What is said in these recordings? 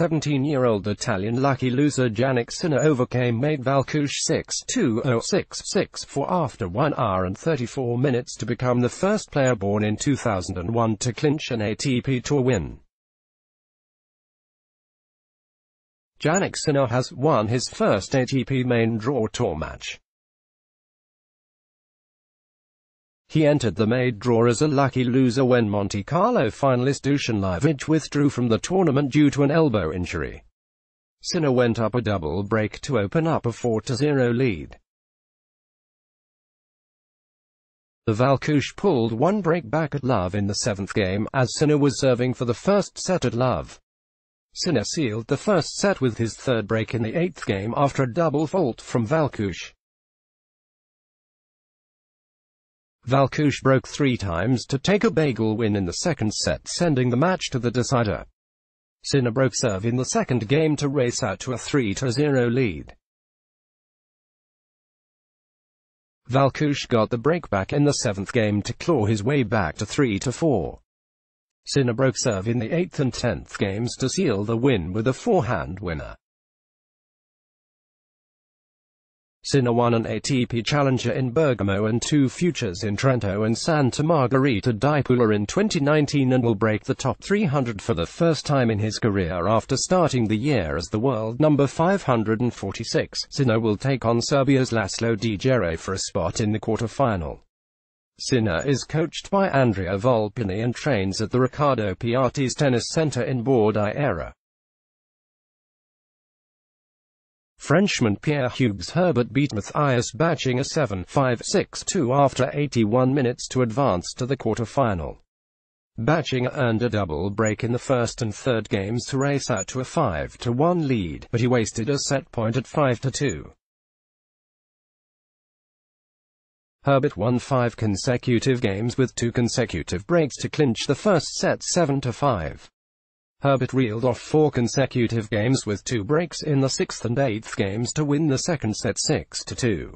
17-year-old Italian lucky loser Jannik Sinner overcame Mate Valkusz 6-2-0-6-6-4 after 1 hour and 34 minutes to become the first player born in 2001 to clinch an ATP Tour win. Jannik Sinner has won his first ATP main draw tour match. He entered the main draw as a lucky loser when Monte Carlo finalist Dusan Lajovic withdrew from the tournament due to an elbow injury. Sinner went up a double break to open up a 4-0 lead. The Valkusz pulled one break back at love in the seventh game as Sinner was serving for the first set at love. Sinner sealed the first set with his third break in the eighth game after a double fault from Valkusz. Valkusz broke three times to take a bagel win in the second set, sending the match to the decider. Sinner broke serve in the second game to race out to a 3-0 lead. Valkusz got the break back in the seventh game to claw his way back to 3-4. Sinner broke serve in the 8th and 10th games to seal the win with a forehand winner. Sinner won an ATP Challenger in Bergamo and two futures in Trento and Santa Margherita di Puglia in 2019, and will break the top 300 for the first time in his career after starting the year as the world number 546. Sinner will take on Serbia's Laszlo Djere for a spot in the quarter-final. Sinner is coached by Andrea Volpini and trains at the Riccardo Piatti's Tennis Center in Bordiera. Frenchman Pierre Hugues Herbert beat Matthias Batchinger 7-5, 6-2 after 81 minutes to advance to the quarter-final. Batchinger earned a double break in the first and third games to race out to a 5-1 lead, but he wasted a set point at 5-2. Herbert won 5 consecutive games with 2 consecutive breaks to clinch the first set 7-5. Herbert reeled off 4 consecutive games with 2 breaks in the 6th and 8th games to win the second set 6-2.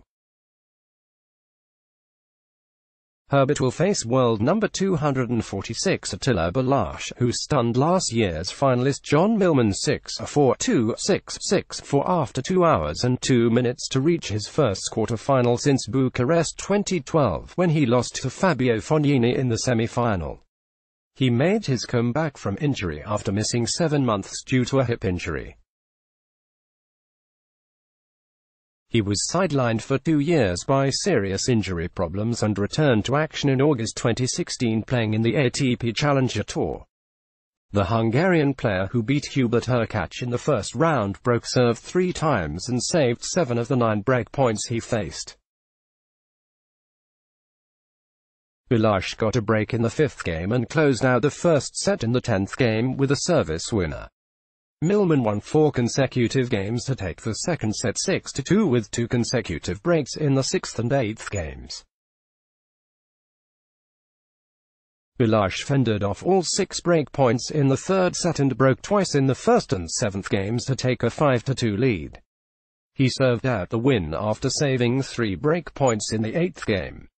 Herbert will face world number 246 Attila Balázs, who stunned last year's finalist John Millman 6-4, 2-6, 6-4 after 2 hours and 2 minutes to reach his first quarterfinal since Bucharest 2012, when he lost to Fabio Fognini in the semifinal. He made his comeback from injury after missing 7 months due to a hip injury. He was sidelined for 2 years by serious injury problems and returned to action in August 2016, playing in the ATP Challenger Tour. The Hungarian player, who beat Hubert Hurkacz in the first round, broke serve 3 times and saved 7 of the 9 break points he faced. Balázs got a break in the 5th game and closed out the first set in the 10th game with a service winner. Millman won 4 consecutive games to take the second set 6-2 with 2 consecutive breaks in the 6th and 8th games. Balázs fended off all 6 break points in the third set and broke twice in the first and 7th games to take a 5-2 lead. He served out the win after saving 3 break points in the 8th game.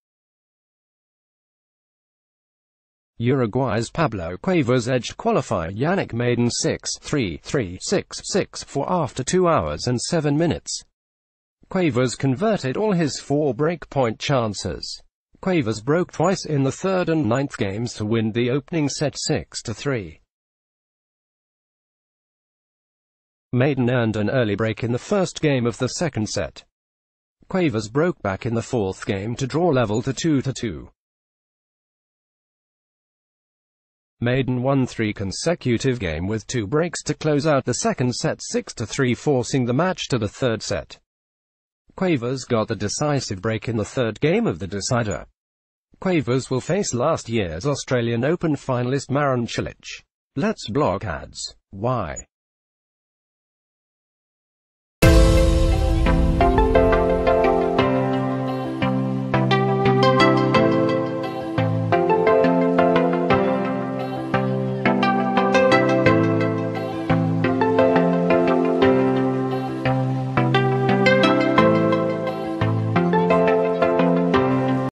Uruguay's Pablo Cuevas edged qualifier Yannick Maden 6-3, 3-6, 6-4 after 2 hours and 7 minutes. Cuevas converted all his 4 breakpoint chances. Cuevas broke twice in the 3rd and 9th games to win the opening set 6-3. Maden earned an early break in the first game of the second set. Cuevas broke back in the 4th game to draw level to 2-2. Maden won 3 consecutive games with 2 breaks to close out the second set 6-3, forcing the match to the third set. Cuevas got the decisive break in the third game of the decider. Cuevas will face last year's Australian Open finalist Marin Cilic. Let's block ads. Why?